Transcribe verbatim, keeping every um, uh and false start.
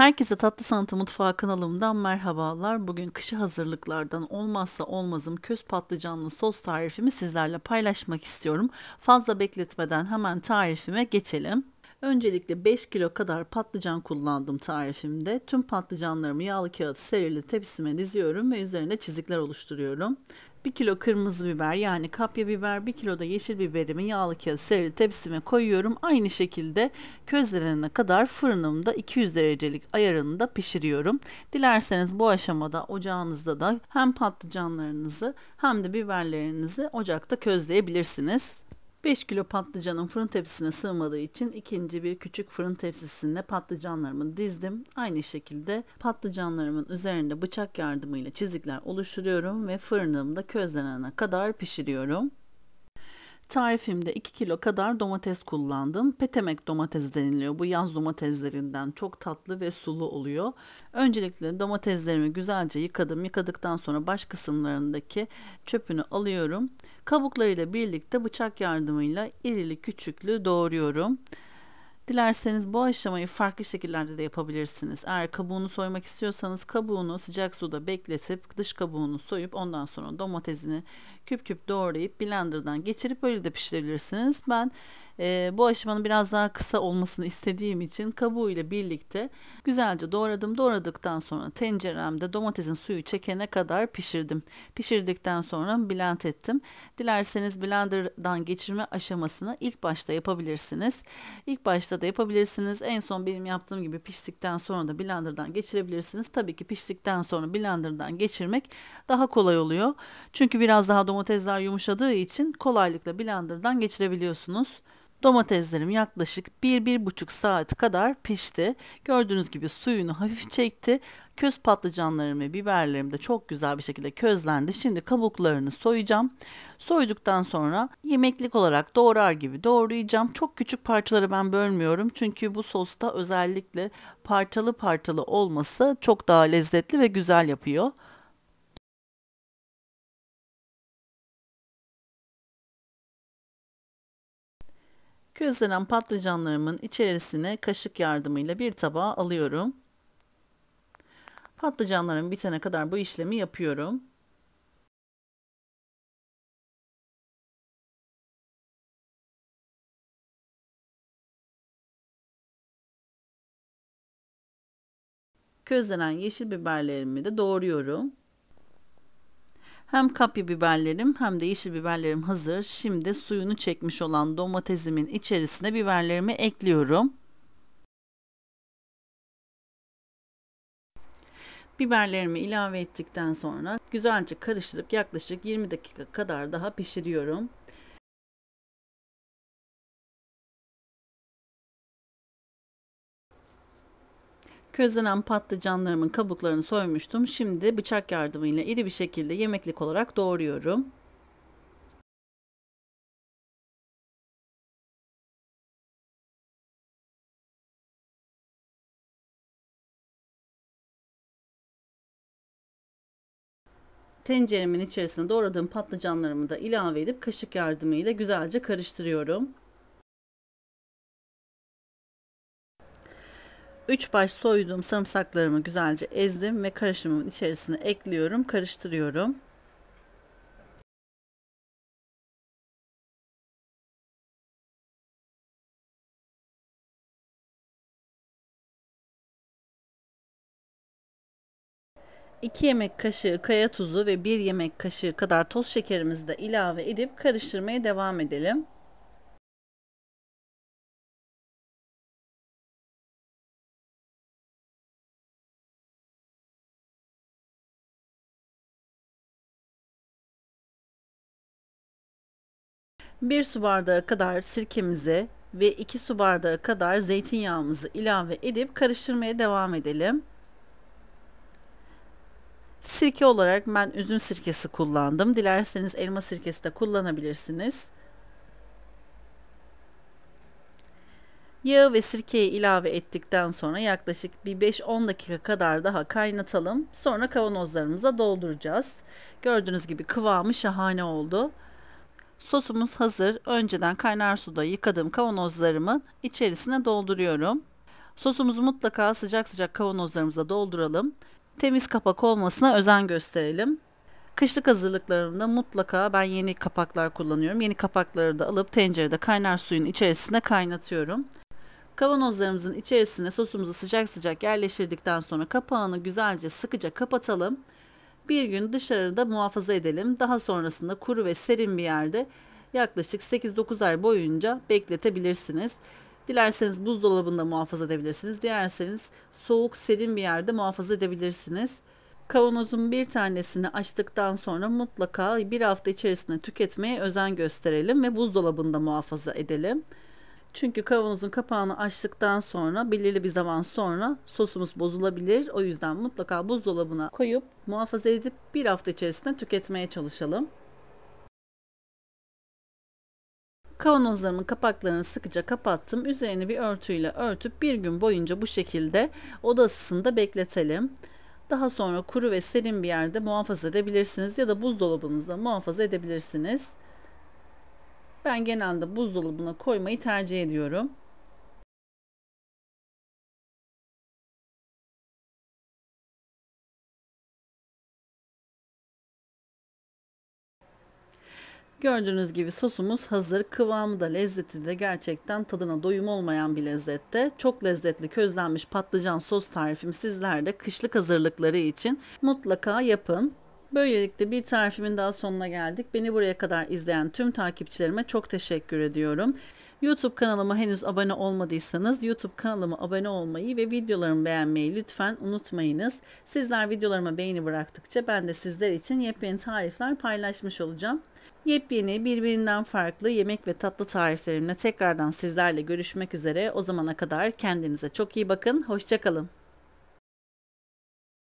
Herkese Tatlı Sanatı Mutfağı kanalımdan merhabalar. Bugün kışa hazırlıklardan olmazsa olmazım köz patlıcanlı sos tarifimi sizlerle paylaşmak istiyorum. Fazla bekletmeden hemen tarifime geçelim. Öncelikle beş kilo kadar patlıcan kullandım tarifimde. Tüm patlıcanlarımı yağlı kağıt serili tepsime diziyorum ve üzerine çizikler oluşturuyorum. bir kilo kırmızı biber yani kapya biber, bir kilo da yeşil biberimi yağlı kağıt serili tepsime koyuyorum. Aynı şekilde közlenene kadar fırınımda iki yüz derecelik ayarında pişiriyorum. Dilerseniz bu aşamada ocağınızda da hem patlıcanlarınızı hem de biberlerinizi ocakta közleyebilirsiniz. beş kilo patlıcanın fırın tepsisine sığmadığı için ikinci bir küçük fırın tepsisine patlıcanlarımı dizdim. Aynı şekilde patlıcanlarımın üzerinde bıçak yardımıyla çizikler oluşturuyorum ve fırınımda közlenene kadar pişiriyorum. Tarifimde iki kilo kadar domates kullandım. Petemek domatesi deniliyor. Bu yaz domateslerinden çok tatlı ve sulu oluyor. Öncelikle domateslerimi güzelce yıkadım. Yıkadıktan sonra baş kısımlarındaki çöpünü alıyorum. Kabuklarıyla birlikte bıçak yardımıyla irili küçüklü doğruyorum. Dilerseniz bu aşamayı farklı şekillerde de yapabilirsiniz. Eğer kabuğunu soymak istiyorsanız kabuğunu sıcak suda bekletip dış kabuğunu soyup ondan sonra domatesini küp küp doğrayıp blenderdan geçirip öyle de pişirebilirsiniz. Ben e, bu aşamanın biraz daha kısa olmasını istediğim için kabuğu ile birlikte güzelce doğradım. Doğradıktan sonra tenceremde domatesin suyu çekene kadar pişirdim. Pişirdikten sonra blend ettim. Dilerseniz blenderdan geçirme aşamasını ilk başta yapabilirsiniz. İlk başta da yapabilirsiniz. En son benim yaptığım gibi piştikten sonra da blenderdan geçirebilirsiniz. Tabii ki piştikten sonra blenderdan geçirmek daha kolay oluyor. Çünkü biraz daha domatesler yumuşadığı için kolaylıkla blenderdan geçirebiliyorsunuz. Domateslerim yaklaşık bir bir buçuk saat kadar pişti. Gördüğünüz gibi suyunu hafif çekti. Köz patlıcanlarım ve biberlerim de çok güzel bir şekilde közlendi. Şimdi kabuklarını soyacağım. Soyduktan sonra yemeklik olarak doğrar gibi doğrayacağım. Çok küçük parçalara ben bölmüyorum. Çünkü bu sosta özellikle parçalı parçalı olması çok daha lezzetli ve güzel yapıyor. Közlenen patlıcanlarımın içerisine kaşık yardımıyla bir tabağa alıyorum. Patlıcanlarım bitene kadar bu işlemi yapıyorum. Közlenen yeşil biberlerimi de doğruyorum. Hem kapya biberlerim hem de yeşil biberlerim hazır. Şimdi suyunu çekmiş olan domatesimin içerisine biberlerimi ekliyorum. Biberlerimi ilave ettikten sonra güzelce karıştırıp yaklaşık yirmi dakika kadar daha pişiriyorum. Közlenen patlıcanlarımın kabuklarını soymuştum. Şimdi bıçak yardımıyla iri bir şekilde yemeklik olarak doğruyorum. Tenceremin içerisine doğradığım patlıcanlarımı da ilave edip kaşık yardımıyla güzelce karıştırıyorum. Üç baş soyduğum sarımsaklarımı güzelce ezdim ve karışımın içerisine ekliyorum, karıştırıyorum. iki yemek kaşığı kaya tuzu ve bir yemek kaşığı kadar toz şekerimizi de ilave edip karıştırmaya devam edelim. bir su bardağı kadar sirkemizi ve iki su bardağı kadar zeytinyağımızı ilave edip karıştırmaya devam edelim. Sirke olarak ben üzüm sirkesi kullandım. Dilerseniz elma sirkesi de kullanabilirsiniz. Yağı ve sirkeyi ilave ettikten sonra yaklaşık bir beş on dakika kadar daha kaynatalım. Sonra kavanozlarımıza dolduracağız. Gördüğünüz gibi kıvamı şahane oldu. Sosumuz hazır. Önceden kaynar suda yıkadığım kavanozlarımın içerisine dolduruyorum. Sosumuzu mutlaka sıcak sıcak kavanozlarımıza dolduralım. Temiz kapak olmasına özen gösterelim. Kışlık hazırlıklarımda mutlaka ben yeni kapaklar kullanıyorum. Yeni kapakları da alıp tencerede kaynar suyun içerisinde kaynatıyorum. Kavanozlarımızın içerisine sosumuzu sıcak sıcak yerleştirdikten sonra kapağını güzelce sıkıca kapatalım. Bir gün dışarıda muhafaza edelim. Daha sonrasında kuru ve serin bir yerde yaklaşık sekiz dokuz ay boyunca bekletebilirsiniz. Dilerseniz buzdolabında muhafaza edebilirsiniz. Dilerseniz soğuk, serin bir yerde muhafaza edebilirsiniz. Kavanozun bir tanesini açtıktan sonra mutlaka bir hafta içerisinde tüketmeye özen gösterelim ve buzdolabında muhafaza edelim. Çünkü kavanozun kapağını açtıktan sonra belirli bir zaman sonra sosumuz bozulabilir. O yüzden mutlaka buzdolabına koyup muhafaza edip bir hafta içerisinde tüketmeye çalışalım. Kavanozlarımın kapaklarını sıkıca kapattım. Üzerini bir örtüyle örtüp bir gün boyunca bu şekilde oda ısısında bekletelim. Daha sonra kuru ve serin bir yerde muhafaza edebilirsiniz ya da buzdolabınızda muhafaza edebilirsiniz. Ben genelde buzdolabına koymayı tercih ediyorum. Gördüğünüz gibi sosumuz hazır. Kıvamı da lezzeti de gerçekten tadına doyum olmayan bir lezzette. Çok lezzetli közlenmiş patlıcan sos tarifim sizler de kışlık hazırlıkları için mutlaka yapın. Böylelikle bir tarifimin daha sonuna geldik. Beni buraya kadar izleyen tüm takipçilerime çok teşekkür ediyorum. YouTube kanalıma henüz abone olmadıysanız YouTube kanalıma abone olmayı ve videolarımı beğenmeyi lütfen unutmayınız. Sizler videolarıma beğeni bıraktıkça ben de sizler için yepyeni tarifler paylaşmış olacağım. Yepyeni, birbirinden farklı yemek ve tatlı tariflerimle tekrardan sizlerle görüşmek üzere. O zamana kadar kendinize çok iyi bakın. Hoşça kalın.